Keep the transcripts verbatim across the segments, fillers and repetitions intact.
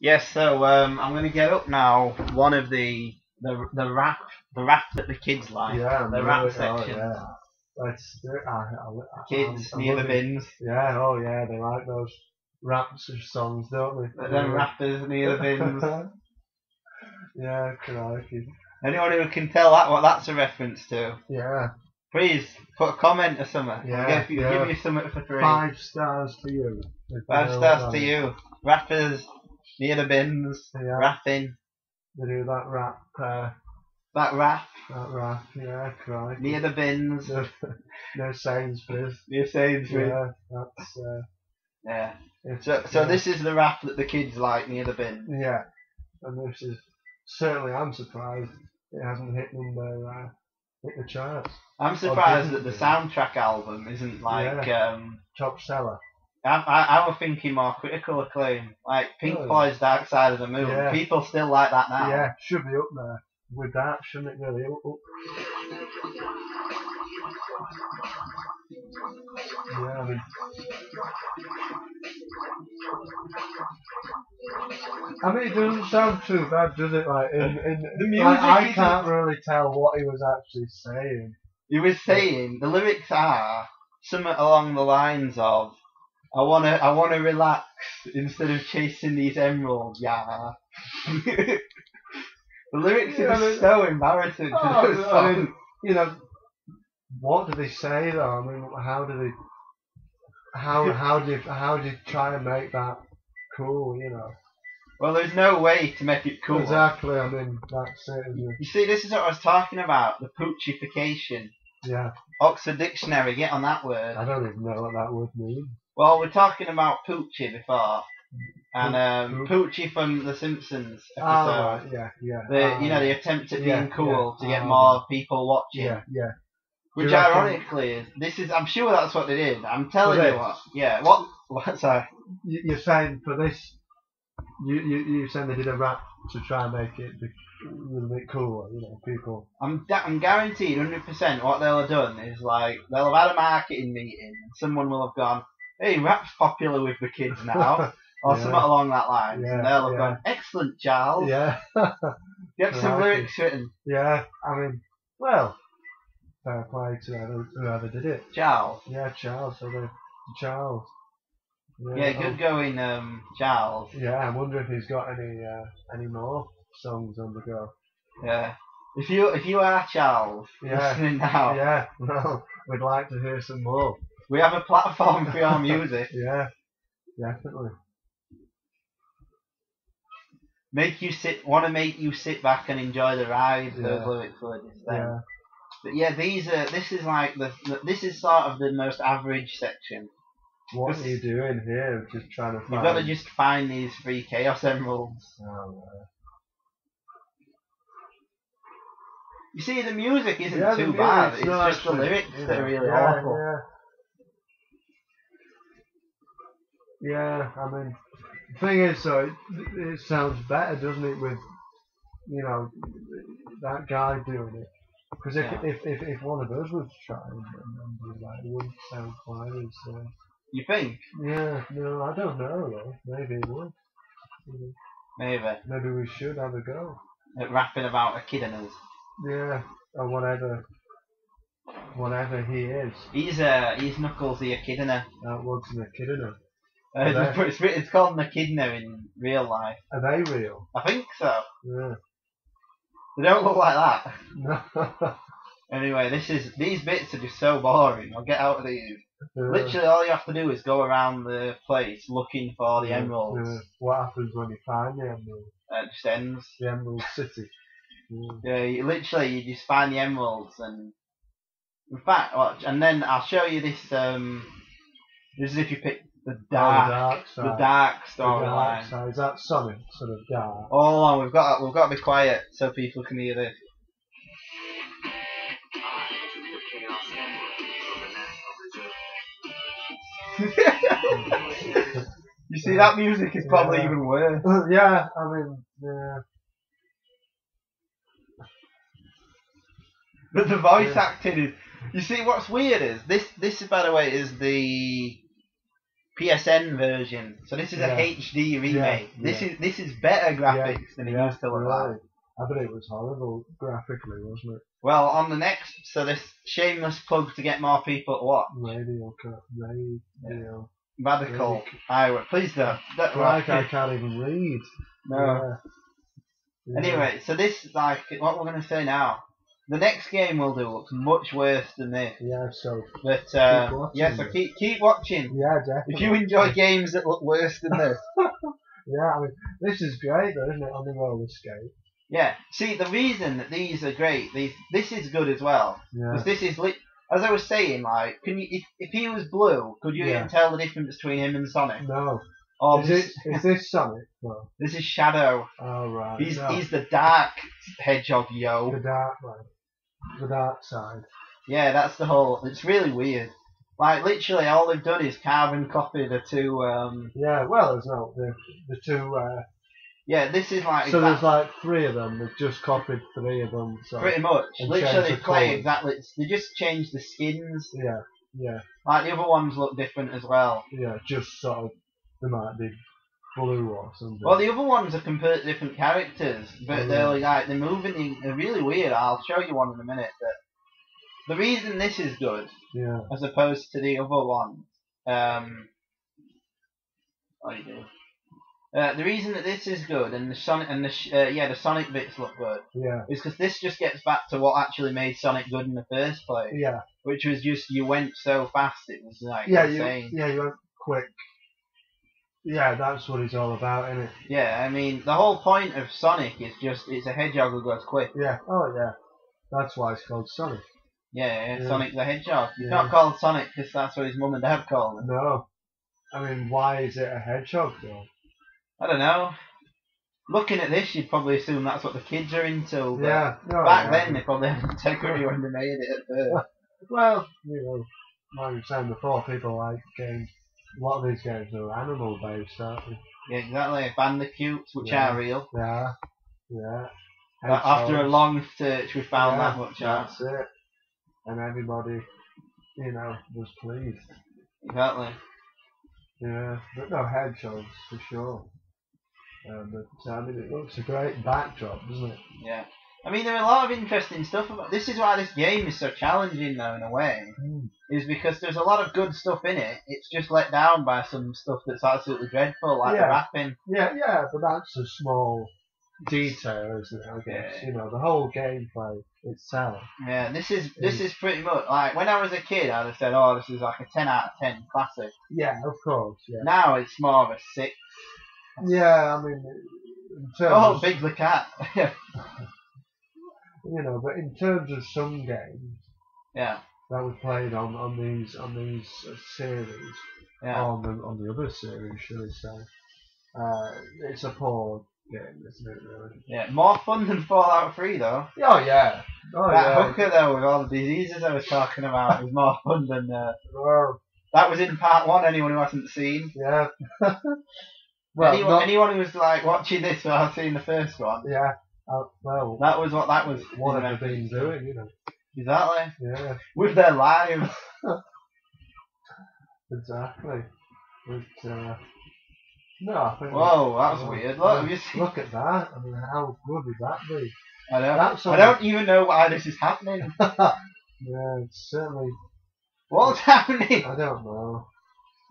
Yes, so um, I'm going to get up now. One of the the the rap the rap that the kids like. Yeah, the really rap oh, section. Yeah. It's, I, I, I, kids near the bins. Yeah, oh yeah, they like those raps of songs, don't they? But them rappers near the bins. Yeah, crikey. Anyone who can tell that what that's a reference to? Yeah. Please put a comment or something. Yeah, give, yeah. give you something for free. Five stars for you. Five stars to you. Rappers near the bins. Yeah. Rapping. They do that rap. Uh, that rap. That rap. Yeah, crikey. Near the bins. No, no Sainsbury's. Near Sainsbury's. Yeah, that's. Uh, yeah. So, so yeah. This is the rap that the kids like near the bin. Yeah. And this is certainly. I'm surprised it hasn't hit number. Uh, hit the charts. I'm surprised that the soundtrack album isn't like yeah. um, top seller. I, I, I was thinking more critical acclaim, like Pink really? Floyd's Dark Side of the Moon. Yeah. People still like that now. Yeah, should be up there with that, shouldn't it? Really? Up, up. Yeah, I mean, I mean, it doesn't sound too bad, does it? Like, in, in, the music like I can't really tell what he was actually saying. He was saying the lyrics are something along the lines of, "I wanna, I wanna relax instead of chasing these emeralds." Yeah. The lyrics yeah, are I mean, so embarrassing. Oh, to those I mean, you know, what do they say though? I mean, how do they, how how do how do you try and make that cool? You know. Well, there's no way to make it cool. Exactly, I mean, that's it, isn't it? You see, this is what I was talking about, the poochification. Yeah. Oxford Dictionary, get on that word. I don't even know what that word means. Well, we're talking about Poochie before. And um, Poochie from The Simpsons episode. Ah, oh, yeah, yeah. The, oh, you know, the attempt at yeah, being cool yeah, to get oh, more people watching. Yeah, yeah. Which Do ironically is, this is, I'm sure that's what they did. I'm telling you what. Yeah, what, what, sorry. You're saying for this... You you you saying they did a rap to try and make it a little bit cooler, you know, people. I'm I'm guaranteed one hundred percent what they'll have done is like they'll have had a marketing meeting and someone will have gone, "Hey, rap's popular with the kids now," or yeah. something along that line. Yeah, and they'll have yeah. gone, "Excellent, Charles. Yeah, get some right. lyrics written." Yeah, I mean, well, fair play to whoever, whoever did it. Charles. Yeah, Charles. So they, Charles. Yeah, yeah, good going, um, Charles. Yeah, I wonder if he's got any uh, any more songs on the go. Yeah, if you if you are Charles yeah. listening now, yeah, well, we'd like to hear some more. We have a platform for our music. Yeah, definitely. Make you sit, want to make you sit back and enjoy the ride. Yeah. Those lyrics were just then. Yeah. But yeah, these are this is like the this is sort of the most average section. What are you doing here? Just trying to find... You've got to just find these three Chaos Emeralds. Oh, yeah. You see, the music isn't yeah, too bad. It's just actually, the lyrics yeah. that are really yeah, awful. Yeah. yeah, I mean... The thing is, though, it, it sounds better, doesn't it, with, you know, that guy doing it. Because if, yeah. if, if, if one of us was trying and do that, it wouldn't sound quite as... Uh, You think? Yeah, no, I don't know though. Maybe it would. Maybe. Maybe we should have a go. At rapping about a kid in us. Yeah, or whatever. Whatever he is. He's a, he's Knuckles the Echidna. That was an echidna. Uh, it's, they, it's called an echidna in real life. Are they real? I think so. Yeah. They don't look like that. No. Anyway, this is, these bits are just so boring. I'll get out of these. Yeah. Literally, all you have to do is go around the place looking for the yeah. emeralds. Yeah. What happens when you find the emerald? Uh, it just ends. The Emerald City. Yeah, yeah you, literally, you just find the emeralds, and in fact, watch, and then I'll show you this. Um, this is if you pick the dark, oh, the dark storyline. Is that Sonic sort of dark? Oh, on, we've got we've got to be quiet so people can hear this. You see, that music is probably yeah. even worse. Yeah, I mean, yeah. But the voice yeah. acting is... You see, what's weird is, this, this, by the way, is the P S N version. So this is yeah. a H D remake. Yeah. This yeah. is this is better graphics yeah. than it yeah. used to look right. like. I bet it was horrible graphically, wasn't it? Well, on the next, so this shameless plug to get more people to watch. Radio, radio. Yeah. Radical. Iowa. Please don't. Like right. I can't even read. No. Yeah. Yeah. Anyway, so this, like, what we're going to say now. The next game we'll do looks much worse than this. Yeah, so. But, uh, yeah, so keep, keep watching. Yeah, definitely. If you enjoy games that look worse than this. Yeah, I mean, this is great though, isn't it? On the roller skate. Yeah. See, the reason that these are great, these this is good as well. Yeah. Because this is, li as I was saying, like, can you, if, if he was blue, could you yeah. even tell the difference between him and Sonic? No. Or is, this, it, is this Sonic? No. This is Shadow. Oh, right. He's, no. he's the dark hedgehog, yo. The dark one. The dark side. Yeah, that's the whole. It's really weird. Like literally, all they've done is carve and copy the two. Um, yeah, well, there's no the the two. Uh, yeah, this is like. So exact, there's like three of them. They've just copied three of them. So, pretty much. Literally, the play exactly. They just changed the skins. Yeah, yeah. Like the other ones look different as well. Yeah, just sort of. They might be blue or something. Well, the other ones are completely different characters, but mm. they're like they're moving. They're really weird. I'll show you one in a minute. But the reason this is good, yeah, as opposed to the other one, um, oh, you do. Uh, the reason that this is good and the Sonic and the sh uh, yeah the Sonic bits look good, yeah, is because this just gets back to what actually made Sonic good in the first place, yeah, which was just you went so fast it was like yeah insane. You yeah you went quick. Yeah, that's what it's all about, isn't it? Yeah, I mean, the whole point of Sonic is just, it's a hedgehog who goes quick. Yeah, oh yeah. That's why it's called Sonic. Yeah, yeah. Sonic the Hedgehog. He's yeah. not called Sonic because that's what his mum and dad called him. No. I mean, why is it a hedgehog, though? I don't know. Looking at this, you'd probably assume that's what the kids are into. But yeah. No, back yeah. then, they probably had integrity when they made it at first. Well, you know, like you were saying before, people like games. A lot of these games are animal based, aren't they? Yeah, exactly. Bandicoots, which yeah. are real. Yeah, yeah. Hedgehogs. After a long search, we found yeah, that much out. That's it. And everybody, you know, was pleased. Exactly. Yeah, but no hedgehogs for sure. Um, but I mean, it looks a great backdrop, doesn't it? Yeah. I mean, there are a lot of interesting stuff about. This is why this game is so challenging, though, in a way, mm. is because there's a lot of good stuff in it. It's just let down by some stuff that's absolutely dreadful, like yeah. the rapping. Yeah, yeah, but that's a small detail, isn't it? I guess yeah. you know the whole gameplay itself. Yeah, this is this is, is pretty much like when I was a kid, I'd have said, "Oh, this is like a ten out of ten classic." Yeah, of course. Yeah. Now it's more of a six. Yeah, I mean, in terms oh, of Big the Cat. You know, but in terms of some games, yeah, that were played on, on these on these series, yeah. on the on the other series, shall we say, uh, it's a poor game, isn't it? Really? Yeah, more fun than Fallout three, though. Oh yeah, oh that yeah. hooker though with all the diseases I was talking about was more fun than. Uh, well, that was in part one. Anyone who hasn't seen, yeah. well, anyone, not... anyone who was like watching this without seeing the first one, yeah. Uh, well, that was what that was. What have they been doing, you know? Exactly. Yeah. With their lives. Exactly. But, uh, no, I think. Whoa, that was weird. Look, have you seen? Look at that. I mean, how good would that be? I don't. I don't even know why this is happening. Yeah, it's certainly. What's happening? I don't know.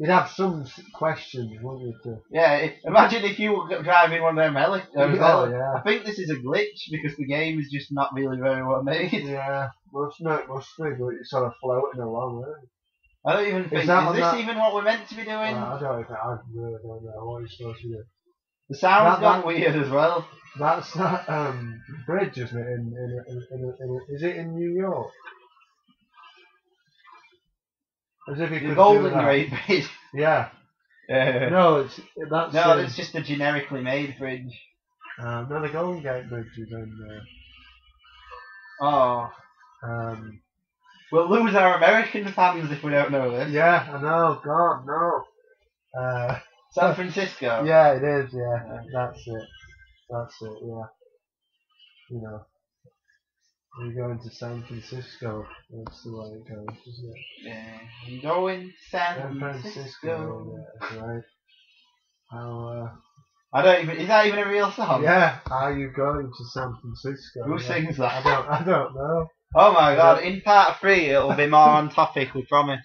You'd have some questions, wouldn't you? Too? Yeah, if, imagine if you were driving one of them helicopters. Oh, yeah. I think this is a glitch because the game is just not really very well made. Yeah, must no, it must be, but it's sort of floating along, isn't it? I don't even think, is, that is this that... even what we're meant to be doing? Well, I don't I really don't know what you're supposed to do. The sound's gone weird as well. That's that um, bridge, isn't it? In, in, in, in, in, in, is it in New York? As if the Golden Gate Bridge. Yeah. Uh, no, it's that's. No, um, it's just a generically made bridge. Uh, no, the Golden Gate Bridge is in. Uh, oh. Um. We'll lose our American fans if we don't know this. Yeah, I know. God, no. Uh, San Francisco. Yeah, it is. Yeah, that's it. That's it. Yeah. You know. We're going to San Francisco. That's the way it goes, isn't it? Yeah, I'm going San, San Francisco. Francisco. Yeah, right. How, uh... I don't even... Is that even a real song? Yeah. How are you going to San Francisco? Who yeah. sings that? I don't, I don't know. Oh my god, in part three it'll be more on topic, we promise.